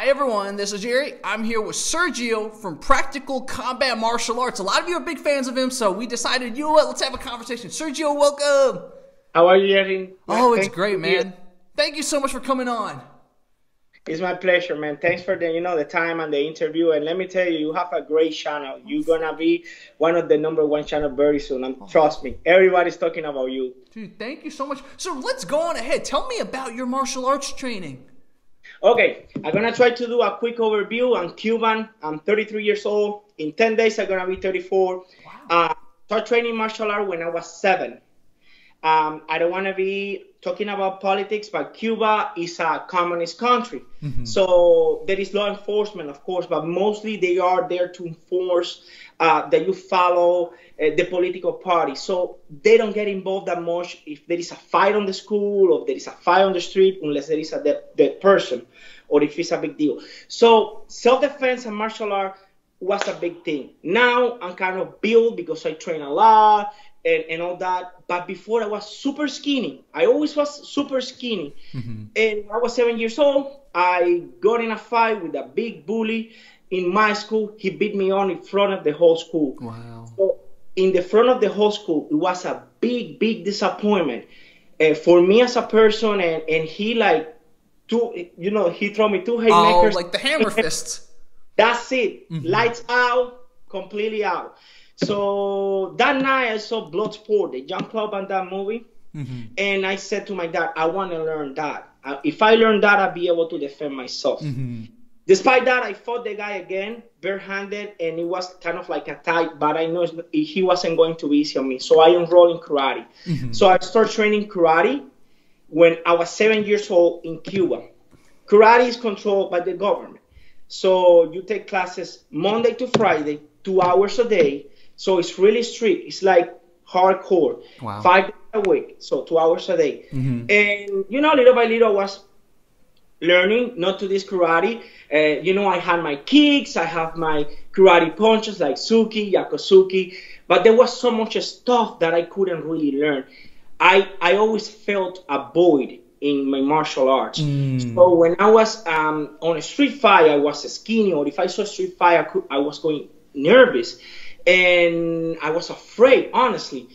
Hi everyone, this is Jerry. I'm here with Sergio from Practical Combat Martial Arts. A lot of you are big fans of him, so we decided, you know what, let's have a conversation. Sergio, welcome. How are you, Jerry? Oh, it's great, man. Thank you so much for coming on. It's my pleasure, man. Thanks for the, the time and the interview. And let me tell you, you have a great channel. You're gonna be one of the #1 channel very soon. And trust me, everybody's talking about you. Dude, thank you so much. So let's go on ahead. Tell me about your martial arts training. Okay, I'm going to try to do a quick overview. I'm Cuban. I'm 33 years old. In 10 days, I'm going to be 34. Wow. Start training martial art when I was 7. I don't want to be talking about politics, but Cuba is a communist country. Mm-hmm. So there is law enforcement, of course, but mostly they are there to enforce that you follow the political party. So they don't get involved that much if there is a fight on the school or if there is a fight on the street, unless there is a dead person or if it's a big deal. So self-defense and martial art was a big thing. Now I'm kind of built because I train a lot. And all that, but before I was super skinny. I always was super skinny. Mm-hmm. And when I was 7 years old, I got in a fight with a big bully in my school. He beat me on in front of the whole school. Wow. So in the front of the whole school, it was a big, big disappointment for me as a person. And he like, he threw me 2 haymakers. Oh, like the hammer fist. That's it. Mm-hmm. Lights out, completely out. So that night I saw Bloodsport, the Jean Claude Van Damme movie, mm-hmm. and I said to my dad, I want to learn that. If I learn that, I'll be able to defend myself. Mm-hmm. Despite that, I fought the guy again, barehanded, and it was kind of like a tie, but I knew he wasn't going to be easy on me, so I enrolled in karate. Mm-hmm. So I started training karate when I was 7 years old in Cuba. Karate is controlled by the government, so you take classes Monday to Friday, 2 hours a day. So it's really strict. It's like hardcore. Wow. 5 days a week, so 2 hours a day. Mm-hmm. And, little by little, I was learning not to this karate. I had my kicks. I have my karate punches like Suki, Yakosuki. But there was so much stuff that I couldn't really learn. I always felt a void in my martial arts. Mm. So when I was on a street fight, I was skinny. Or if I saw a street fight, I was going nervous. And I was afraid, honestly.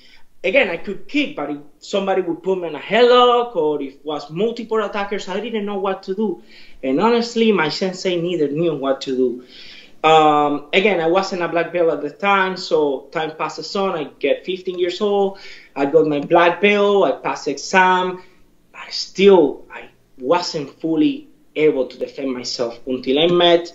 Again, I could kick, but if somebody would put me in a headlock or if it was multiple attackers, I didn't know what to do. And honestly, my sensei neither knew what to do. Again, I wasn't a black belt at the time, so time passes on. I get 15 years old. I got my black belt. I passed exam. I wasn't fully able to defend myself until I met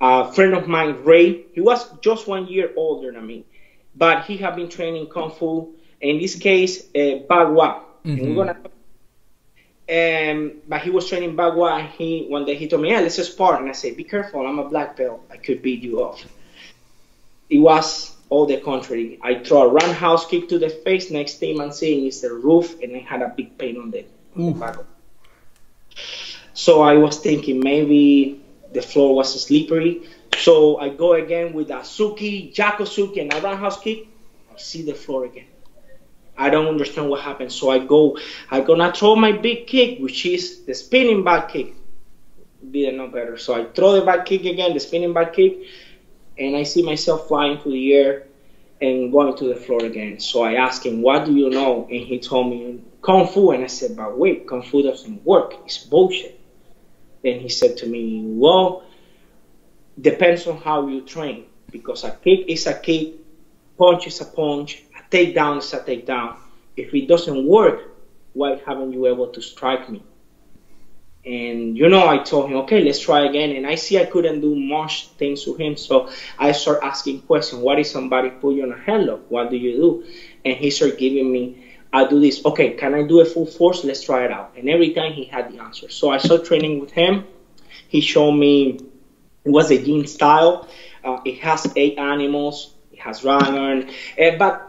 a friend of mine, Ray. He was just 1 year older than me, but he had been training Kung Fu, in this case, Bagua. Mm-hmm. And we're but he was training Bagua, and one day he told me, yeah, let's just spar. And I said, be careful, I'm a black belt. I could beat you off. It was all the contrary. I threw a roundhouse kick to the face. Next thing I'm seeing is the roof, and I had a big pain on the back. So I was thinking maybe the floor was slippery, so I go again with a Suki, Yakosuki, and a roundhouse kick. I see the floor again. I don't understand what happened, so I'm gonna throw my big kick, which is the spinning back kick. Didn't know better, so I throw the back kick again, the spinning back kick, and I see myself flying through the air and going to the floor again. So I asked him, what do you know? And he told me, Kung Fu. And I said, but wait, Kung Fu doesn't work, it's bullshit. Then he said to me, well, depends on how you train, because a kick is a kick, punch is a punch, a takedown is a takedown. If it doesn't work, why haven't you able to strike me? And, I told him, okay, let's try again. And I see I couldn't do much things to him, so I start asking questions. What if somebody put you in a headlock? What do you do? And he started giving me, I do this. Okay, can I do a full force? Let's try it out. And every time he had the answer. So I started training with him. He showed me, it was a Ying style. It has 8 animals. It has rangan. But,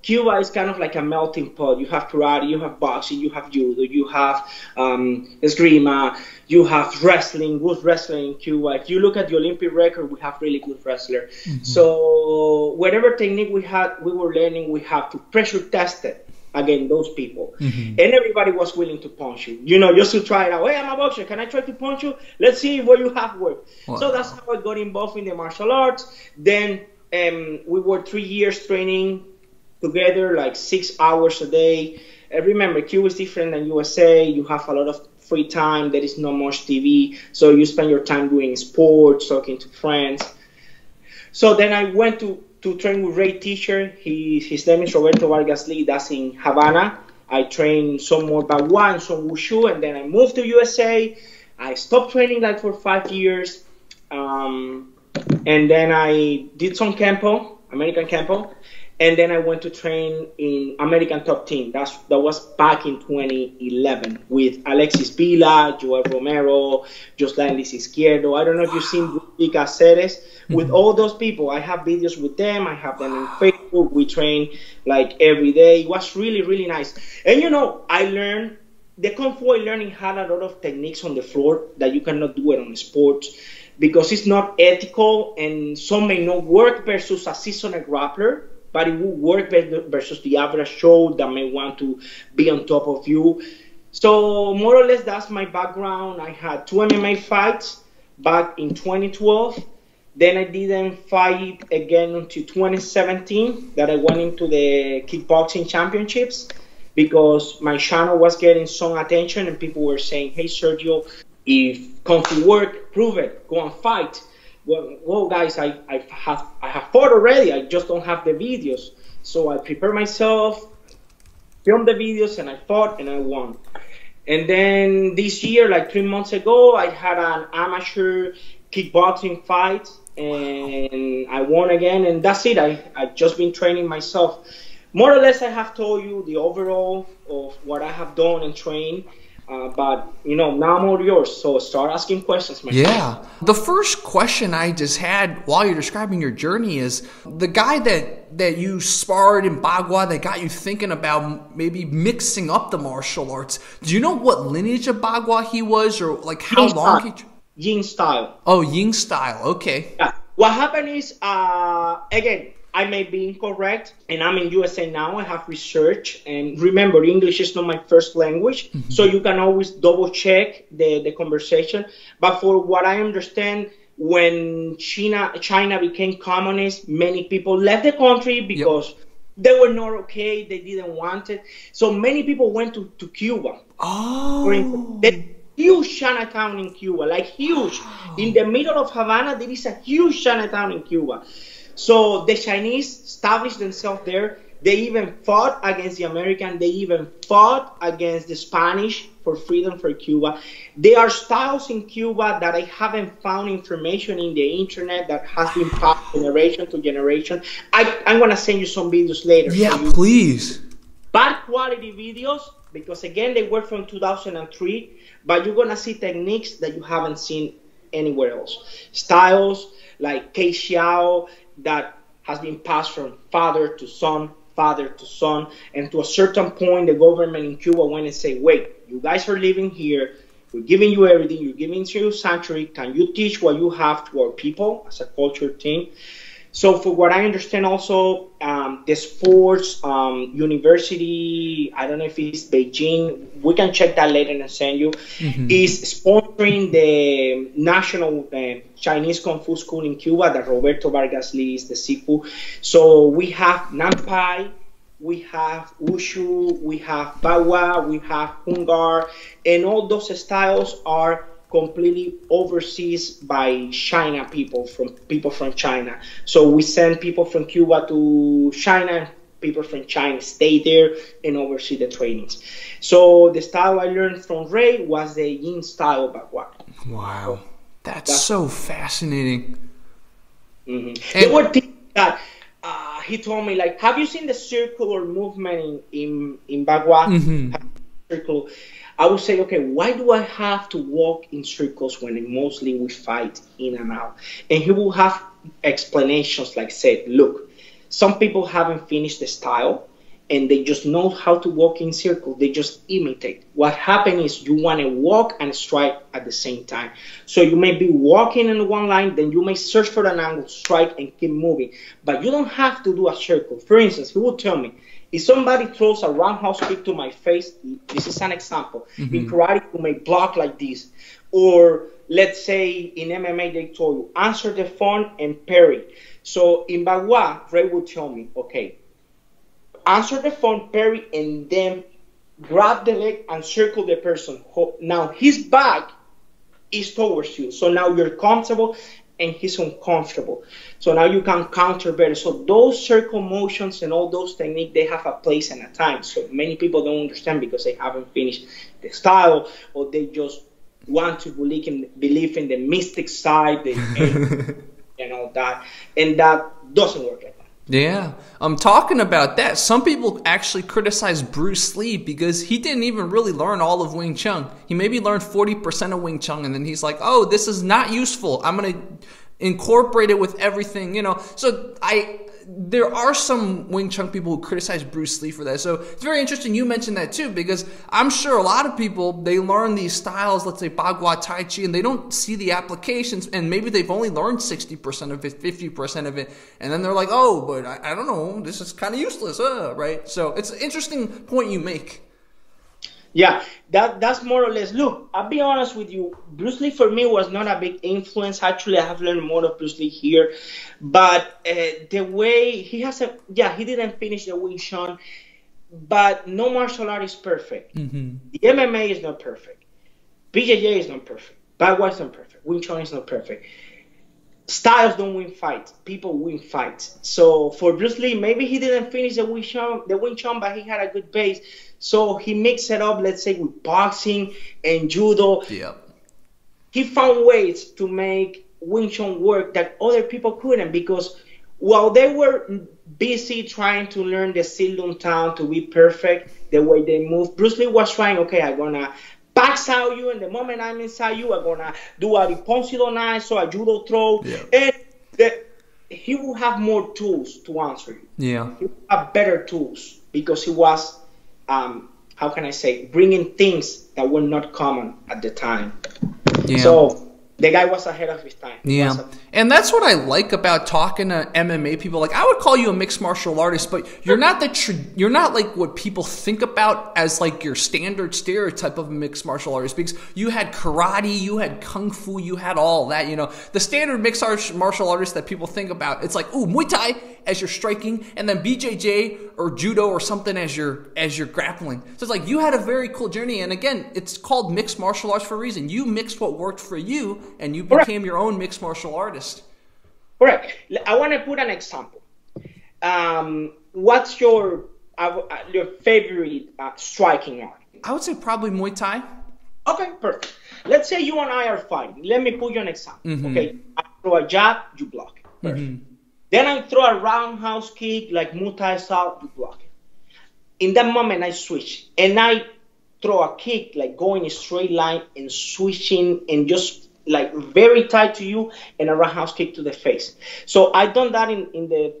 Cuba is kind of like a melting pot. You have karate, you have boxing, you have judo, you have esgrima, you have wrestling, good wrestling in Cuba. If you look at the Olympic record, we have really good wrestlers. Mm-hmm. So whatever technique we were learning, we have to pressure test it. against those people. Mm-hmm. And everybody was willing to punch you, you know, just to try it out. Hey, I'm a boxer. Can I try to punch you? Let's see what you have worked. Wow. So that's how I got involved in the martial arts. Then we were 3 years training together, like 6 hours a day. Remember, Cuba is different than USA. You have a lot of free time. There is not much TV. So you spend your time doing sports, talking to friends. So then I went to train with Ray teacher. His name is Roberto Vargas Lee. That's in Havana. I trained some more Bagua and some Wushu. And then I moved to USA. I stopped training like for 5 years. And then I did some Kempo, American Kempo. And then I went to train in American Top Team. That was back in 2011 with Alexis Vila, Yoel Romero, Jocelyn Liz Izquierdo. I don't know if you've seen Caceres. With all those people, I have videos with them. I have them on Facebook. We train like every day. It was really, really nice. And you know, I learned the Kung Fu. I learning had a lot of techniques on the floor that you cannot do it on sports because it's not ethical and some may not work versus a seasoned grappler. But it will work versus the average show that may want to be on top of you. So more or less, that's my background. I had 2 MMA fights back in 2012. Then I didn't fight again until 2017 that I went into the kickboxing championships because my channel was getting some attention and people were saying, hey, Sergio, if Kung Fu work, prove it, go and fight. Well, guys, I have fought already. I just don't have the videos. So I prepared myself, filmed the videos, and I fought, and I won. And then this year, like 3 months ago, I had an amateur kickboxing fight, and I won again. And that's it. I've just been training myself. More or less, I have told you the overall of what I have done and trained. But, you know, now I'm all yours, so start asking questions, my friend. Yeah. The first question I just had while you're describing your journey is, the guy that you sparred in Bagua that got you thinking about maybe mixing up the martial arts, do you know what lineage of Bagua he was or, like, how Ying long style. He... Ying style. Oh, Ying style. Okay. Yeah. What happened is, again, I may be incorrect, and I'm in USA now. I have research, and remember, English is not my first language, mm-hmm. so you can always double-check the conversation. But for what I understand, when China became communist, many people left the country because yep. they were not okay, they didn't want it. So many people went to Cuba. Oh. For instance, huge Chinatown in Cuba, like huge. Oh. In the middle of Havana, there is a huge Chinatown in Cuba. So the Chinese established themselves there. They even fought against the American. They even fought against the Spanish for freedom for Cuba. There are styles in Cuba that I haven't found information in the internet that has been passed generation to generation. I'm going to send you some videos later. Yeah, please. Bad quality videos because, again, they were from 2003. But you're going to see techniques that you haven't seen anywhere else. Styles like Kei Xiao, that has been passed from father to son, and to a certain point, the government in Cuba went and said, wait, you guys are living here, we're giving you everything, you're giving to your sanctuary, can you teach what you have to our people as a culture thing? So for what I understand also, the sports university, I don't know if it's Beijing, we can check that later and send you, mm-hmm. is sponsoring the national Chinese Kung Fu School in Cuba, that Roberto Vargas Lee is the sifu. So we have Nampai, we have Wushu, we have Bagua, we have Hung Gar, and all those styles are completely overseas by China people from China. So we send people from Cuba to China, people from China stay there and oversee the trainings. So the style I learned from Ray was the Ying style Bagua. Wow. That's so fascinating. Mm-hmm. There were things that he told me, like, have you seen the circular movement in Bagua? Mm-hmm. Circle. I would say, okay, why do I have to walk in circles when mostly we fight in and out? And he will have explanations like said, look, some people haven't finished the style and they just know how to walk in circles. They just imitate. What happens is you want to walk and strike at the same time. So you may be walking in one line, then you may search for an angle, strike, and keep moving. But you don't have to do a circle. For instance, he will tell me, If somebody throws a roundhouse kick to my face, this is an example. Mm-hmm. In karate, you may block like this. Or let's say in MMA, they told you, answer the phone and parry. So in Bagua, Ray would tell me, okay, answer the phone, parry, and then grab the leg and circle the person. Now his back is towards you. So now you're comfortable and he's uncomfortable. So now you can counter better. So those circle motions and all those techniques, they have a place and a time. So many people don't understand because they haven't finished the style, or they just want to believe in the mystic side and all that. And that doesn't work like that. Yeah, I'm talking about that. Some people actually criticize Bruce Lee because he didn't even really learn all of Wing Chun. He maybe learned 40% of Wing Chun, and then he's like, oh, this is not useful. I'm going to incorporate it with everything, you know. So there are some Wing Chun people who criticize Bruce Lee for that. So it's very interesting you mentioned that too, because I'm sure a lot of people, they learn these styles, let's say Bagua, Tai Chi, and they don't see the applications, and maybe they've only learned 60% of it, 50% of it, and then they're like, oh, but I don't know, this is kind of useless, right? So it's an interesting point you make. Yeah, that's more or less. Look, I'll be honest with you. Bruce Lee for me was not a big influence. Actually, I have learned more of Bruce Lee here. But the way he has a... Yeah, he didn't finish the Wing Chun. But no martial art is perfect. Mm-hmm. The MMA is not perfect. BJJ is not perfect. Bagua is not perfect. Wing Chun is not perfect. Styles don't win fights. People win fights. So for Bruce Lee, maybe he didn't finish the Wing Chun, but he had a good base. So he mixed it up, let's say, with boxing and judo. Yep. He found ways to make Wing Chun work that other people couldn't, because while they were busy trying to learn the Siu Lam Tao to be perfect, the way they move, Bruce Lee was trying, okay, I'm going to back out you, and the moment I'm inside you, I'm going to do a Riponsido knife, so a judo throw. Yep. And he will have more tools to answer you. Yeah. He will have better tools because he was... how can I say, bringing things that were not common at the time. Yeah. So the guy was ahead of his time. Yeah. And that's what I like about talking to MMA people. Like, I would call you a mixed martial artist, but you're not like what people think about as like your standard stereotype of a mixed martial artist, because you had karate, you had kung fu, you had all that, you know. The standard mixed martial artist that people think about, it's like, ooh, Muay Thai as your striking, and then BJJ or judo or something as your grappling. So it's like you had a very cool journey, and again, it's called mixed martial arts for a reason. You mixed what worked for you, and you became your own mixed martial artist. Correct. I want to put an example. What's your favorite striking art? I would say probably Muay Thai. Okay, perfect. Let's say you and I are fighting. Let me put you an example. Mm-hmm. Okay, I throw a jab, you block it. Perfect. Mm-hmm. Then I throw a roundhouse kick like Muay Thai style, you block it. In that moment, I switch and I throw a kick like going in a straight line and switching and just like very tight to you, and a roundhouse kick to the face. So I done that in the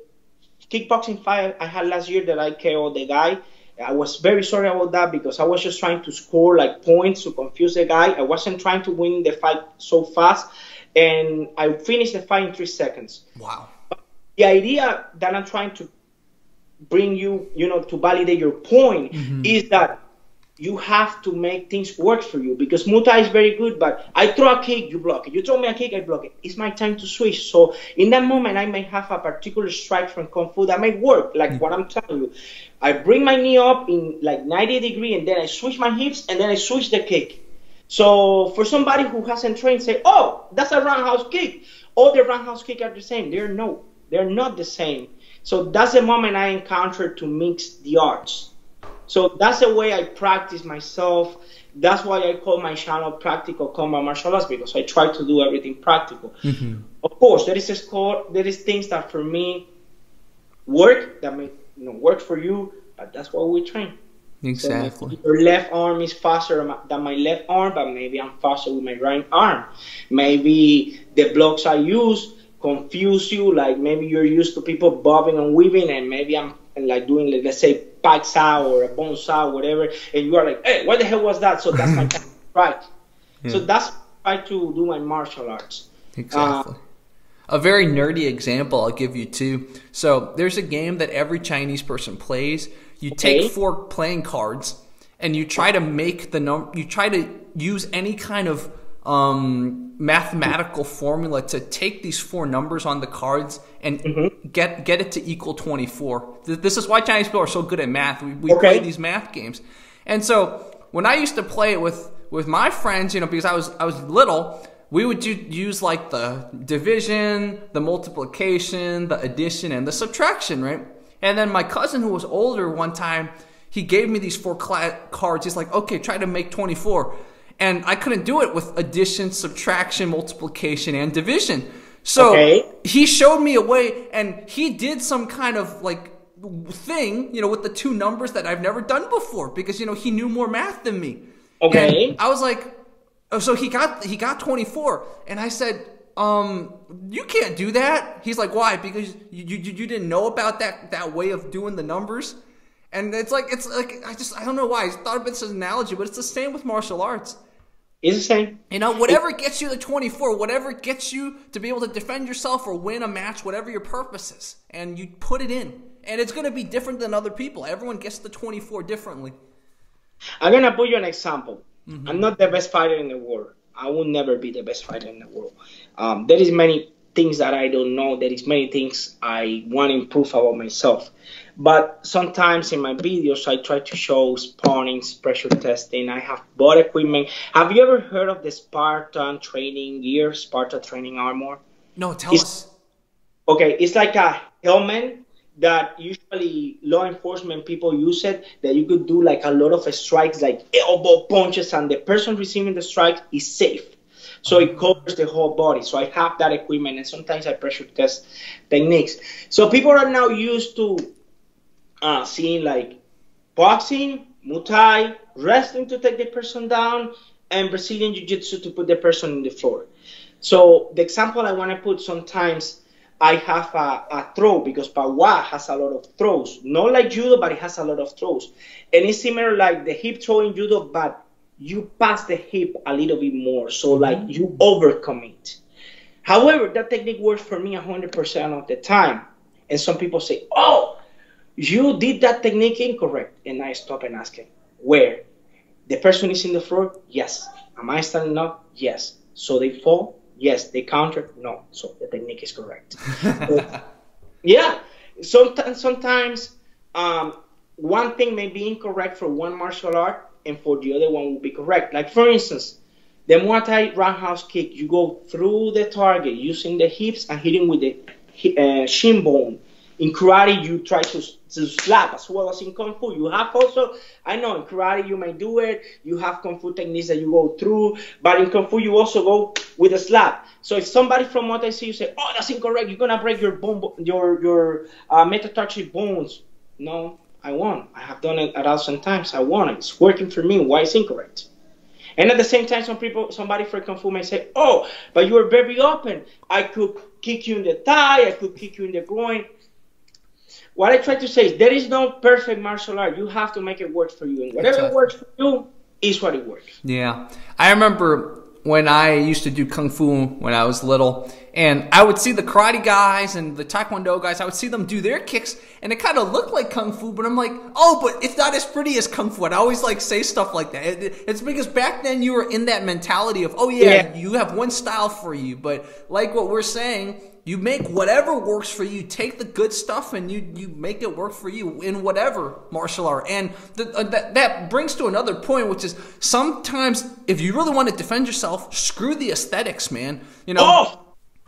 kickboxing fight I had last year that I KO'd the guy. I was very sorry about that because I was just trying to score like points to confuse the guy. I wasn't trying to win the fight so fast, and I finished the fight in 3 seconds. Wow. The idea that I'm trying to bring you, you know, to validate your point, mm-hmm, is that you have to make things work for you, because Muay Thai is very good, but I throw a kick, you block it. You throw me a kick, I block it. It's my time to switch. So in that moment, I may have a particular strike from Kung Fu that may work, like mm-hmm what I'm telling you. I bring my knee up in like 90 degrees, and then I switch my hips, and then I switch the kick. So for somebody who hasn't trained, say, oh, that's a roundhouse kick. All the roundhouse kicks are the same. They're not the same. So that's the moment I encountered to mix the arts. So that's the way I practice myself. That's why I call my channel Practical Combat Martial Arts, because I try to do everything practical. Mm-hmm. Of course, there is things that for me work, that may work for you, but that's what we train. Exactly. So your left arm is faster than my left arm, but maybe I'm faster with my right arm. Maybe the blocks I use confuse you, like maybe you're used to people bobbing and weaving, and maybe I'm like doing, let's say, back sow or a bone sow, whatever, and you are like, hey, what the hell was that? So that's my time, right? Yeah. So that's why I to do my martial arts. Exactly. A very nerdy example I'll give you too. So there's a game that every Chinese person plays. You take four playing cards and you try to make the number. You try to use any kind of mathematical formula to take these four numbers on the cards and get it to equal 24. This is why Chinese people are so good at math. We play these math games. And so when I used to play it with my friends, you know, because I was little, we would use like the division, the multiplication, the addition, and the subtraction, right? And then my cousin, who was older one time, he gave me these four cards. He's like, okay, try to make 24. And I couldn't do it with addition, subtraction, multiplication, and division. So he showed me a way, and he did some kind of like thing, you know, with the two numbers that I've never done before, because, you know, he knew more math than me. And I was like, oh, so he got 24, and I said, you can't do that. He's like, why? Because you didn't know about that way of doing the numbers. And it's like I don't know why I thought of it as an analogy, but it's the same with martial arts. It's the same. You know, whatever gets you the 24, whatever gets you to be able to defend yourself or win a match, whatever your purpose is, and you put it in. And it's going to be different than other people. Everyone gets the 24 differently. I'm going to put you an example. I'm not the best fighter in the world. I will never be the best fighter in the world. There is many things that I don't know. There is many things I want to improve about myself. But sometimes in my videos, I try to show sparring, pressure testing. I have bought equipment. Have you ever heard of the Spartan training gear, Spartan training armor? No, tell us. Okay, it's like a helmet that usually law enforcement people use it, that you could do like a lot of strikes, like elbow punches, and the person receiving the strike is safe. So it covers the whole body. So I have that equipment, and sometimes I pressure test techniques. So people are now used to seeing like boxing, Muay Thai, wrestling to take the person down, and Brazilian Jiu Jitsu to put the person on the floor. So the example I want to put, sometimes I have a throw, because Bagua has a lot of throws. Not like judo, but it has a lot of throws. And it's similar like the hip throw in judo, but you pass the hip a little bit more, so like you overcommit. However, that technique works for me 100% of the time. And some people say, oh, you did that technique incorrect. And I stop and ask him, where? The person is in the floor? Yes. Am I standing up? Yes. So they fall? Yes. They counter? No. So the technique is correct. Yeah. Sometimes one thing may be incorrect for one martial art, and for the other one will be correct. Like for instance, the Muay Thai roundhouse kick, you go through the target using the hips and hitting with the shin bone. In karate, you try to slap, as well as in Kung Fu. You have also, I know in karate you may do it, you have Kung Fu techniques that you go through, but in Kung Fu you also go with a slap. So if somebody from Muay Thai see you say, oh, that's incorrect, you're gonna break your bone, your metatarsal bones. No. I won. I have done it 1,000 times. I won. It's working for me. Why is incorrect? And at the same time, somebody for Kung Fu may say, oh, but you were very open. I could kick you in the thigh. I could kick you in the groin. What I try to say is there is no perfect martial art. You have to make it work for you. And whatever works for you is what it works. Yeah. I remember when I used to do Kung Fu when I was little, and I would see the karate guys and the taekwondo guys, I would see them do their kicks, and it kind of looked like Kung Fu, but I'm like, oh, but it's not as pretty as Kung Fu. And I always like say stuff like that. It's because back then you were in that mentality of, oh yeah, you have one style for you, but like what we're saying, you make whatever works for you. Take the good stuff and you make it work for you in whatever martial art. And that brings to another point, which is sometimes if you really want to defend yourself, screw the aesthetics, man. You know. Oh,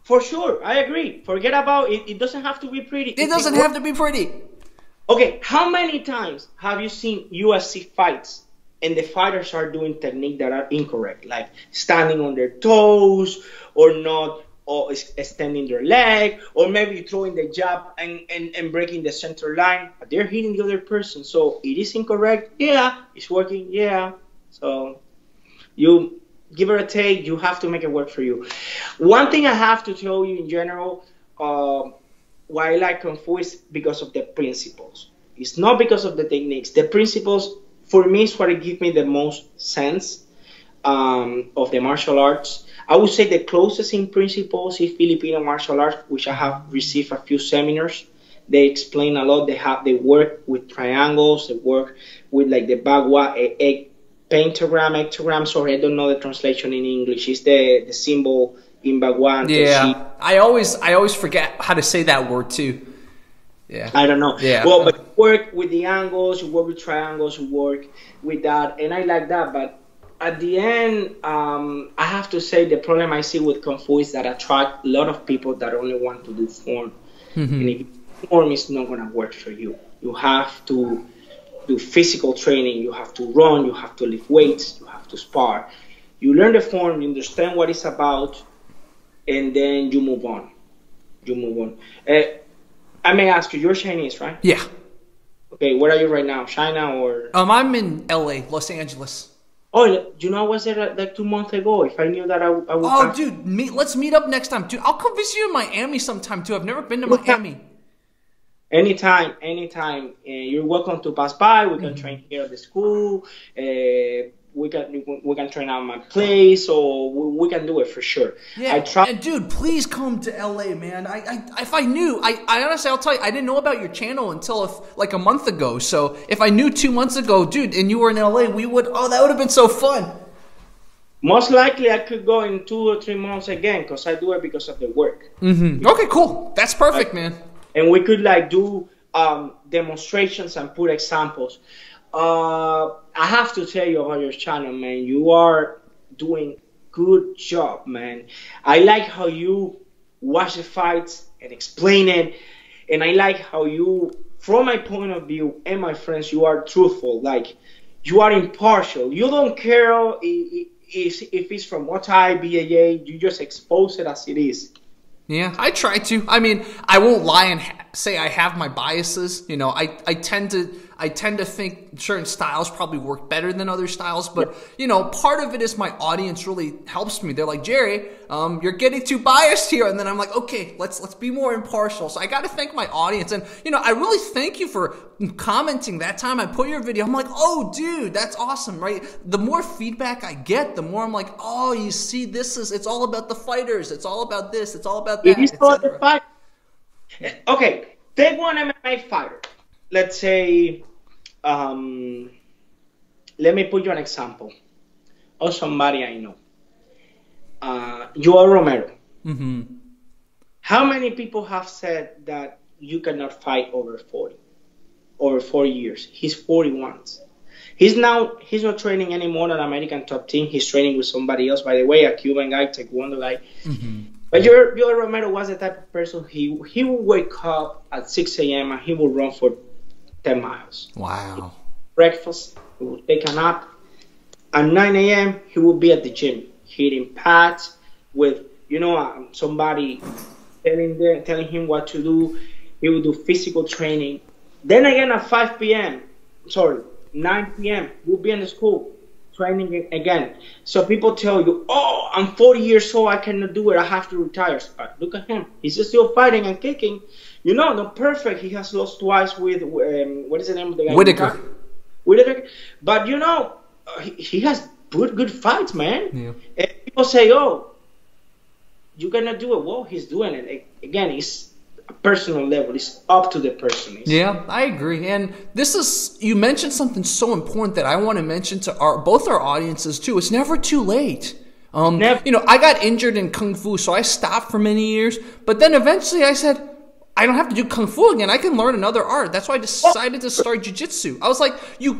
for sure, I agree. Forget about it. It doesn't have to be pretty. It doesn't have to be pretty. Okay, how many times have you seen UFC fights and the fighters are doing techniques that are incorrect, like standing on their toes or not? Or extending their leg, or maybe throwing the jab and breaking the center line. But they're hitting the other person, so it is incorrect. Yeah, it's working. Yeah, so you give or a take. You have to make it work for you. One thing I have to tell you in general, why I like Kung Fu is because of the principles. It's not because of the techniques. The principles for me is what it gives me the most sense of the martial arts. I would say the closest in principles is Filipino martial arts, which I have received a few seminars They explain a lot. They work with triangles. They work with like the Bagua, a pentagram, ectogram. Sorry, I don't know the translation in English. It's the symbol in Bagua. Yeah, I always forget how to say that word too. Yeah, I don't know. Yeah, well, but you work with the angles. You work with triangles. You work with that, and I like that. But at the end, I have to say the problem I see with Kung Fu is that I attract a lot of people that only want to do form. Mm-hmm. And if form is not going to work for you. You have to do physical training. You have to run. You have to lift weights. You have to spar. You learn the form. You understand what it's about, and then you move on. You move on. I may ask you. You're Chinese, right? Yeah. Okay. Where are you right now? China or? I'm in LA, Los Angeles. Oh, you know, I was there like 2 months ago. If I knew that, I would. Oh, dude, let's meet up next time, dude. I'll come visit you in Miami sometime too. I've never been to Miami. Anytime, anytime. You're welcome to pass by. We can train here at the school. We can train out my place, or we can do it for sure. Yeah, and dude, please come to LA, man. If I knew, I honestly, I'll tell you, I didn't know about your channel until like a month ago. So if I knew 2 months ago, dude, and you were in LA, we would. Oh, that would have been so fun. Most likely, I could go in 2 or 3 months again because I do it because of the work. Mm-hmm. Okay, cool. That's perfect, man. And we could like do demonstrations and put examples. I have to tell you about your channel, man. You are doing good job, man. I like how you watch the fights and explain it. And I like how you, from my point of view and my friends, you are truthful. Like, you are impartial. You don't care if it's from Muay, BAA. You just expose it as it is. Yeah, I try to. I mean, I won't lie and say I have my biases. You know, I tend to think certain styles probably work better than other styles. But, you know, part of it is my audience really helps me. They're like, Jerry, you're getting too biased here. And then I'm like, okay, let's be more impartial. So I got to thank my audience. And, you know, I really thank you for commenting that time I put your video. I'm like, oh, dude, that's awesome, right? The more feedback I get, the more I'm like, oh, you see, it's all about the fighters. It's all about this. It's all about that. It is about the fight. Okay, take one MMA fighter. Let's say, let me put you an example of somebody I know. Yoel Romero. Mm-hmm. How many people have said that you cannot fight over 40, over 4 years? He's 41. He's not training anymore at American Top Team. He's training with somebody else, by the way, a Cuban guy, Taekwondo guy. Mm-hmm. But Yoel Romero was the type of person, he would wake up at 6 a.m. and he would run for 10 miles. Wow. Breakfast, he would take a nap. At 9 a.m., he would be at the gym, hitting pads with, you know, somebody telling him what to do. He would do physical training. Then again at 5 p.m., sorry, 9 p.m., he would be in the school. Training again. So people tell you, oh, I'm 40 years old, I cannot do it, I have to retire. But look at him, he's just still fighting and kicking. You know, not perfect, he has lost twice with, what is the name of the guy? Whitaker. Whitaker. But you know, he has good fights, man. Yeah. And people say, oh, you cannot do it. Well, he's doing it. Again, it's a personal level, it's up to the person. Yeah, I agree. And this is, you mentioned something so important that I want to mention to both our audiences too. It's never too late. Never. You know, I got injured in Kung Fu, so I stopped for many years, but then eventually I said, I don't have to do Kung Fu again. I can learn another art. That's why I decided to start Jiu Jitsu. I was like, you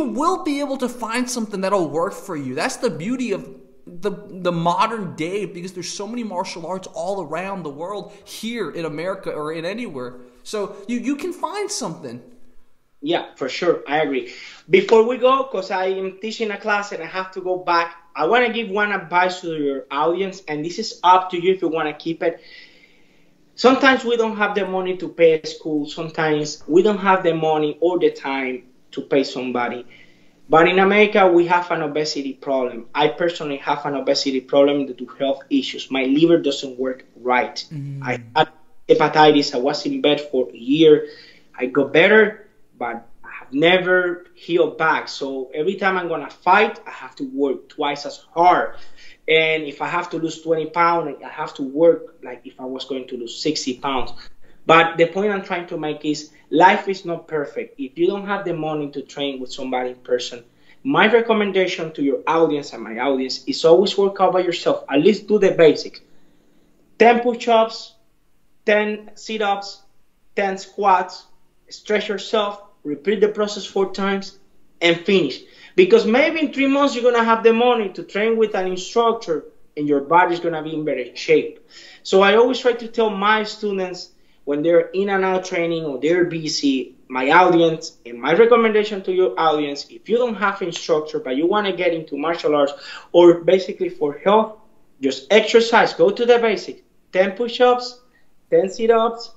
will be able to find something that'll work for you. That's the beauty of the modern day, because there's so many martial arts all around the world, here in America or in anywhere. So you can find something. Yeah, for sure. I agree. Before we go, because I am teaching a class and I have to go back, I want to give one advice to your audience, and this is up to you if you want to keep it. Sometimes we don't have the money to pay school. Sometimes we don't have the money or the time to pay somebody. But in America, we have an obesity problem. I personally have an obesity problem due to health issues. My liver doesn't work right. Mm-hmm. I had hepatitis. I was in bed for a year. I got better, but I have never healed back. So every time I'm going to fight, I have to work twice as hard. And if I have to lose 20 pounds, I have to work like if I was going to lose 60 pounds. But the point I'm trying to make is life is not perfect. If you don't have the money to train with somebody in person, my recommendation to your audience and my audience is always work out by yourself. At least do the basics. 10 push-ups, 10 sit-ups, 10 squats, stretch yourself, repeat the process 4 times, and finish. Because maybe in 3 months you're going to have the money to train with an instructor and your body's going to be in better shape. So I always try to tell my students when they're in and out training or they're busy, my audience and my recommendation to your audience, if you don't have an instructor but you want to get into martial arts or basically for health, just exercise, go to the basics. 10 push-ups, 10 sit-ups,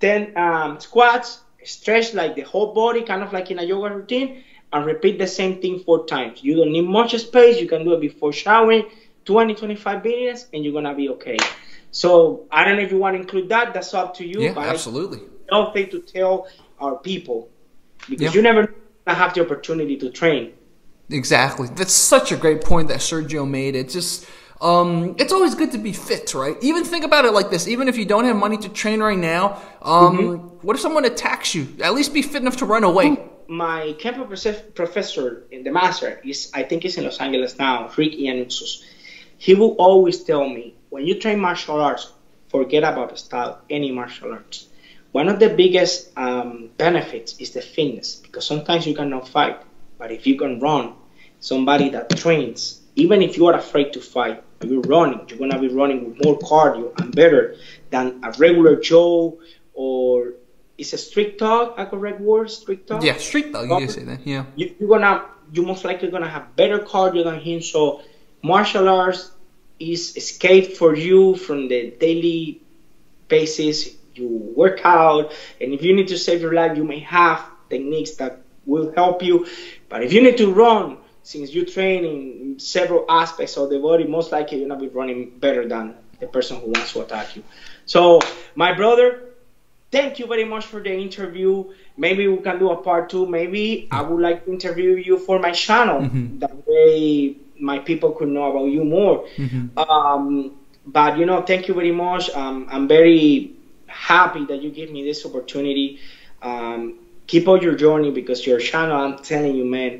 10 squats, stretch like the whole body, kind of like in a yoga routine, and repeat the same thing 4 times. You don't need much space. You can do it before showering, 20, 25 minutes, and you're going to be okay. So I don't know if you want to include that. That's up to you. Yeah, but absolutely. It's healthy to tell our people because you never have the opportunity to train. Exactly. That's such a great point that Sergio made. It just... it's always good to be fit, right? Even think about it like this. Even if you don't have money to train right now, what if someone attacks you? At least be fit enough to run away. My campus professor in the master is, I think, is in Los Angeles now, Rick Ianusos. He will always tell me, when you train martial arts, forget about the style, any martial arts. One of the biggest benefits is the fitness, because sometimes you cannot fight, but if you can run, somebody that trains, even if you are afraid to fight, you're running, you're going to be running with more cardio and better than a regular Joe or is a street dog a correct word? Street dog? Yeah, street dog. You say that. Yeah. You're most likely going to have better cardio than him. So martial arts is escape for you from the daily basis. You work out, and if you need to save your life, you may have techniques that will help you. But if you need to run, since you train in several aspects of the body, most likely you're going to be running better than the person who wants to attack you. So, my brother, thank you very much for the interview. Maybe we can do a part 2. Maybe I would like to interview you for my channel. That way my people could know about you more. But, you know, thank you very much. I'm very happy that you gave me this opportunity. Keep on your journey because your channel, I'm telling you, man,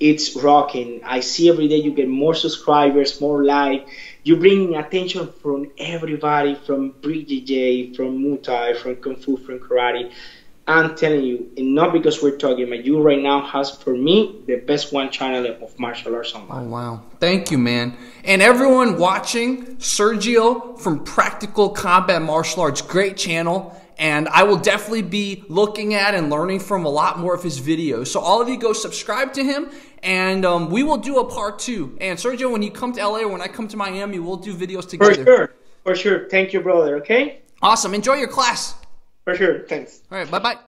it's rocking. I see every day you get more subscribers, more like. You're bringing attention from everybody, from BJJ, from Muay Thai, from Kung Fu, from Karate. I'm telling you, and not because we're talking, but you right now has, for me, the best one channel of martial arts online. Oh, wow. Thank you, man. And everyone watching, Sergio from Practical Combat Martial Arts, great channel. And I will definitely be looking at and learning from a lot more of his videos. So all of you go subscribe to him, and we will do a part 2. And Sergio, when you come to LA or when I come to Miami, we'll do videos together. For sure. For sure. Thank you, brother. Okay? Awesome. Enjoy your class. For sure. Thanks. All right. Bye-bye.